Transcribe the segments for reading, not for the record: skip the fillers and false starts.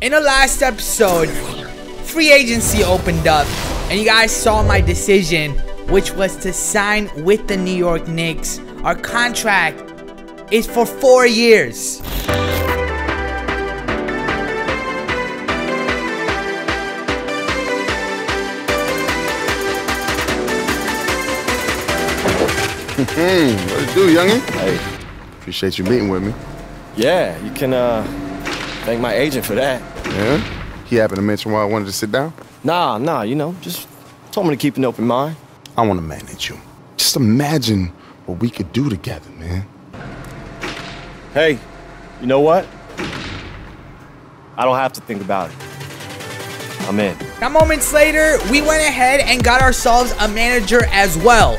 In the last episode, free agency opened up, and you guys saw my decision, which was to sign with the New York Knicks. Our contract is for 4 years. What it do, youngin'? Hey, appreciate you meeting with me. Yeah, you can thank my agent for that. Yeah? He happened to mention why I wanted to sit down? Nah, you know, just told me to keep an open mind. I want to manage you. Just imagine what we could do together, man. Hey, you know what? I don't have to think about it. I'm in. Now, moments later, we went ahead and got ourselves a manager as well.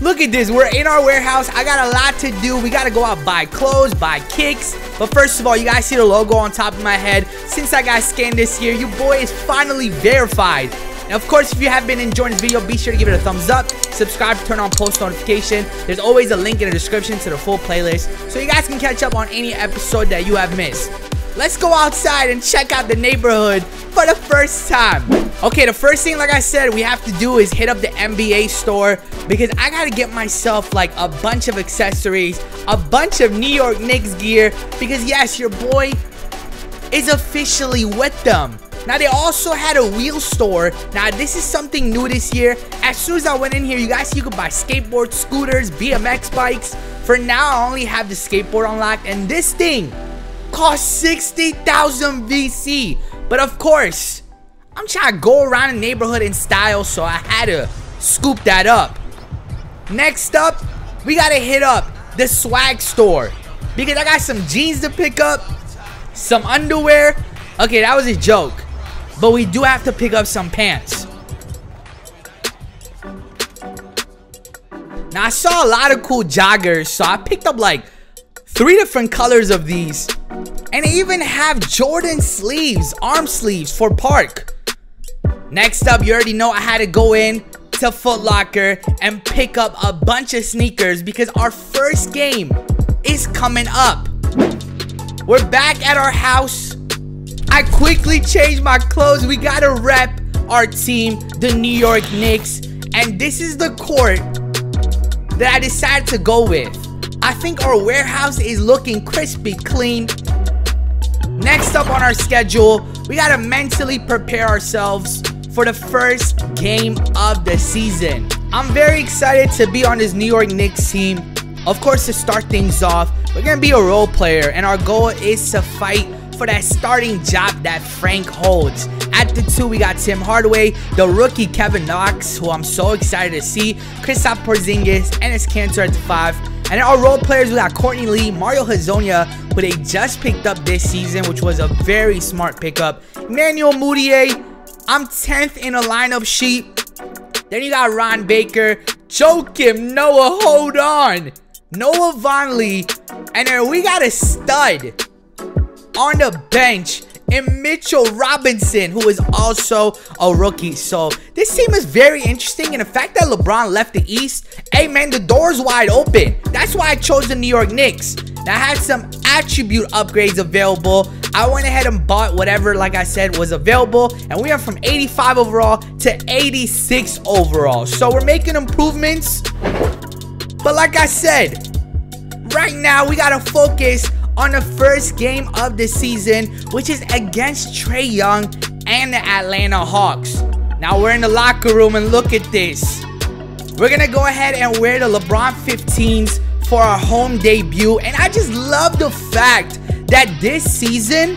Look at this, we're in our warehouse. I got a lot to do. We gotta go out, buy clothes, buy kicks. But first of all, you guys see the logo on top of my head. Since I got scanned this year, your boy is finally verified. Now, of course, if you have been enjoying this video, be sure to give it a thumbs up, subscribe, turn on post notification. There's always a link in the description to the full playlist, so you guys can catch up on any episode that you have missed. Let's go outside and check out the neighborhood for the first time. Okay, the first thing, like I said, we have to do is hit up the NBA store because I gotta get myself like a bunch of accessories, a bunch of New York Knicks gear, because yes, your boy is officially with them. Now, they also had a wheel store. Now, this is something new this year. As soon as I went in here, you guys see you could buy skateboards, scooters, BMX bikes. For now, I only have the skateboard unlocked, and this thing cost 60,000 VC. But of course, I'm trying to go around the neighborhood in style, so I had to scoop that up. Next up, we gotta hit up the swag store because I got some jeans to pick up, some underwear. Okay, that was a joke, but we do have to pick up some pants. Now, I saw a lot of cool joggers, so I picked up like 3 different colors of these. And they even have Jordan sleeves, arm sleeves for Park. Next up, you already know I had to go in to Foot Locker and pick up a bunch of sneakers because our first game is coming up. We're back at our house. I quickly changed my clothes. We gotta rep our team, the New York Knicks. And this is the court that I decided to go with. I think our warehouse is looking crispy clean. Next up on our schedule, we gotta mentally prepare ourselves for the first game of the season. I'm very excited to be on this New York Knicks team. Of course, to start things off, we're gonna be a role player, and our goal is to fight for that starting job that Frank holds. At the 2, we got Tim Hardaway, the rookie Kevin Knox, who I'm so excited to see, Kristaps Porzingis, Enes Kanter at the 5. And then our role players, we got Courtney Lee, Mario Hazonia, who they just picked up this season, which was a very smart pickup. Manuel Mudiay, I'm 10th in a lineup sheet. Then you got Ron Baker, Joakim Noah, hold on, Noah Vonleh, and then we got a stud on the bench and Mitchell Robinson, who is also a rookie. So this team is very interesting, and the fact that LeBron left the East, hey man, the door's wide open. That's why I chose the New York Knicks. Now, I had some attribute upgrades available. I went ahead and bought whatever, like I said, was available, and we are from 85 overall to 86 overall. So we're making improvements, but like I said, right now we gotta focus on the first game of the season, which is against Trae Young and the Atlanta Hawks. Now, we're in the locker room, and look at this. We're gonna go ahead and wear the LeBron 15s for our home debut, and I just love the fact that this season,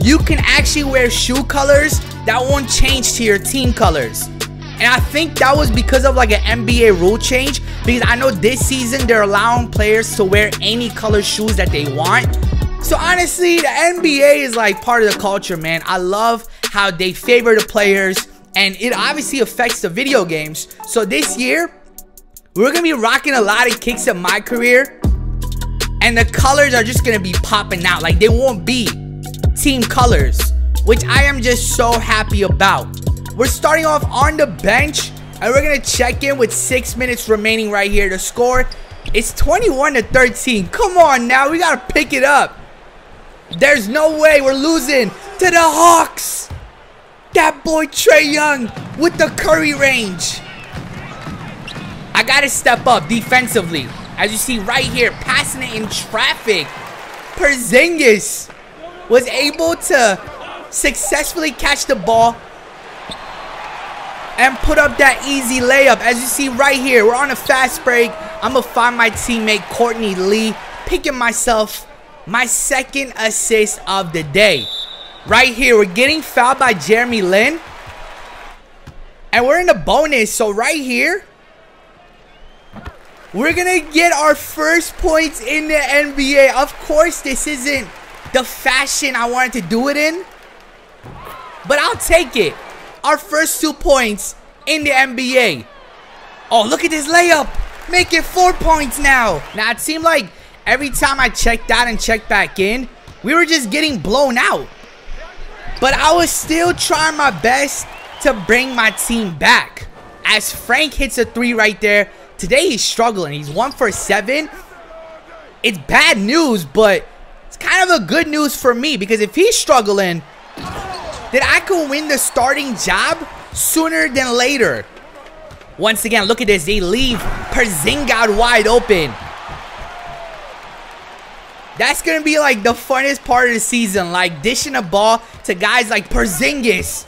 you can actually wear shoe colors that won't change to your team colors. And I think that was because of like an NBA rule change, because I know this season they're allowing players to wear any color shoes that they want. So honestly, the NBA is like part of the culture, man. I love how they favor the players, and it obviously affects the video games. So this year, we're gonna be rocking a lot of kicks in my career, and the colors are just gonna be popping out. Like, they won't be team colors, which I am just so happy about. We're starting off on the bench, and we're going to check in with 6 minutes remaining right here. The score is 21-13. Come on now, we got to pick it up. There's no way we're losing to the Hawks. That boy Trae Young with the Curry range. I gotta step up defensively. As you see right here, passing it in traffic. Porzingis was able to successfully catch the ball and put up that easy layup. As you see right here, we're on a fast break. I'm going to find my teammate Courtney Lee, picking myself my second assist of the day. Right here, we're getting fouled by Jeremy Lin. And we're in the bonus. So right here, we're going to get our first points in the NBA. Of course, this isn't the fashion I wanted to do it in, but I'll take it. Our first 2 points in the NBA. Oh, look at this layup. Make it 4 points now. Now, it seemed like every time I checked out and checked back in, we were just getting blown out. But I was still trying my best to bring my team back. As Frank hits a three right there, today he's struggling. He's 1 for 7. It's bad news, but it's kind of a good news for me, because if he's struggling, that I could win the starting job sooner than later. Once again, look at this. They leave Porzingis wide open. That's going to be like the funnest part of the season. Like dishing a ball to guys like Porzingis.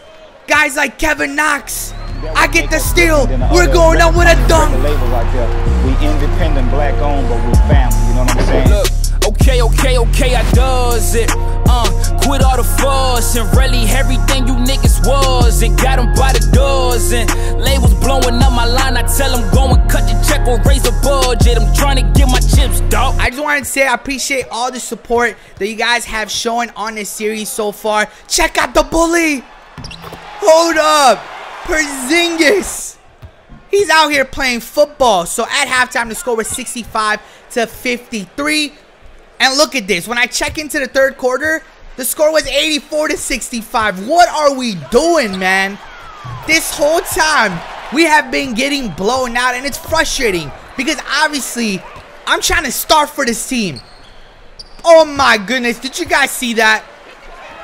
Guys like Kevin Knox. I get the steal. We're going up with a dunk. We independent, black owned, but we're family. You know what I'm saying? Look, okay, I does it. Quit all the fuss and really everything you niggas was, and got them by the dozen. Labels blowing up my line, I tell them go and cut the check or raise the budget. I'm trying to get my chips, dog. I just wanted to say I appreciate all the support that you guys have shown on this series so far. Check out the bully. Hold up, Porzingis. He's out here playing football. So at halftime, the score was 65 to 53. And look at this. When I check into the third quarter, the score was 84 to 65. What are we doing, man? This whole time, we have been getting blown out, and it's frustrating because obviously, I'm trying to start for this team. Oh my goodness, did you guys see that?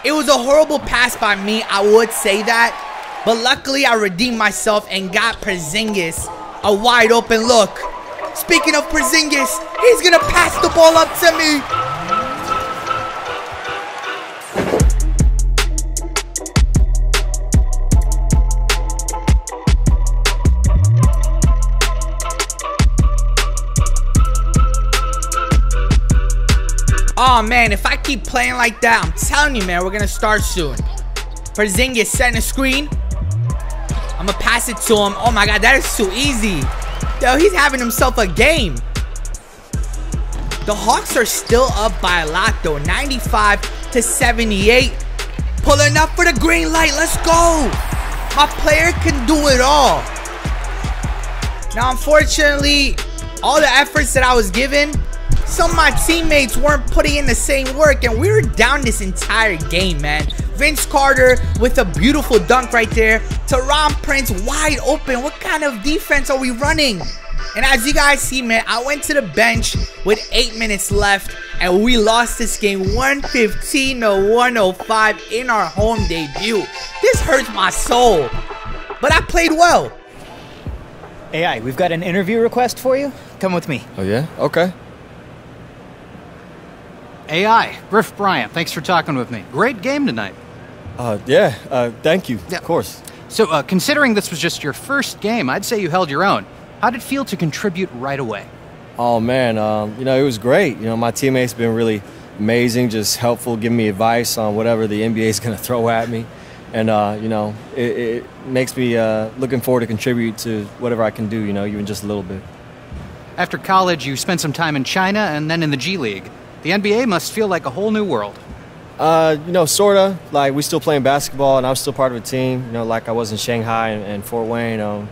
It was a horrible pass by me, I would say that. But luckily, I redeemed myself and got Porzingis a wide open look. Speaking of Porzingis, he's going to pass the ball up to me. Oh, man, if I keep playing like that, I'm telling you, man, we're going to start soon. Porzingis setting a screen. I'm going to pass it to him. Oh, my God, that is too easy. Yo, he's having himself a game. The Hawks are still up by a lot, though. 95 to 78. Pulling up for the green light. Let's go. My player can do it all. Now, unfortunately, all the efforts that I was given, some of my teammates weren't putting in the same work, and we were down this entire game, man. Vince Carter with a beautiful dunk right there. Teron Prince wide open. What kind of defense are we running? And as you guys see, man, I went to the bench with 8 minutes left, and we lost this game 115 to 105 in our home debut. This hurts my soul, but I played well. AI, we've got an interview request for you. Come with me. Oh, yeah? Okay. AI, Griff Bryant, thanks for talking with me. Great game tonight. Thank you, yeah. Of course. So, considering this was just your first game, I'd say you held your own. How did it feel to contribute right away? Oh, man, you know, it was great. You know, my teammates have been really amazing, just helpful, giving me advice on whatever the NBA is going to throw at me. And, you know, it makes me looking forward to contribute to whatever I can do, you know, even just a little bit. After college, you spent some time in China and then in the G League. The NBA must feel like a whole new world. You know, sort of. Like, we're still playing basketball, and I'm still part of a team, you know, like I was in Shanghai and Fort Wayne.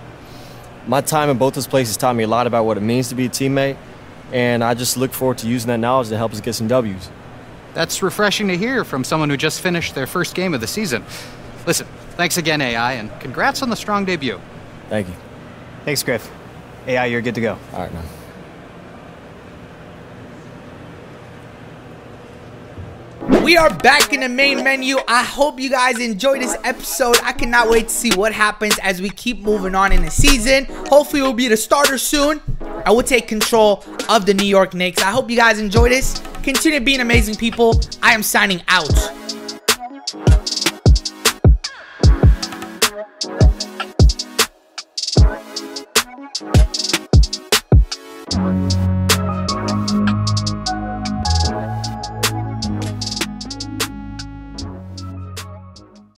My time in both those places taught me a lot about what it means to be a teammate, and I just look forward to using that knowledge to help us get some Ws. That's refreshing to hear from someone who just finished their first game of the season. Listen, thanks again, AI, and congrats on the strong debut. Thank you. Thanks, Griff. AI, you're good to go. All right, man. We are back in the main menu. I hope you guys enjoyed this episode. I cannot wait to see what happens as we keep moving on in the season. Hopefully we'll be the starter soon. I will take control of the New York Knicks. I hope you guys enjoy this. Continue being amazing people. I am signing out.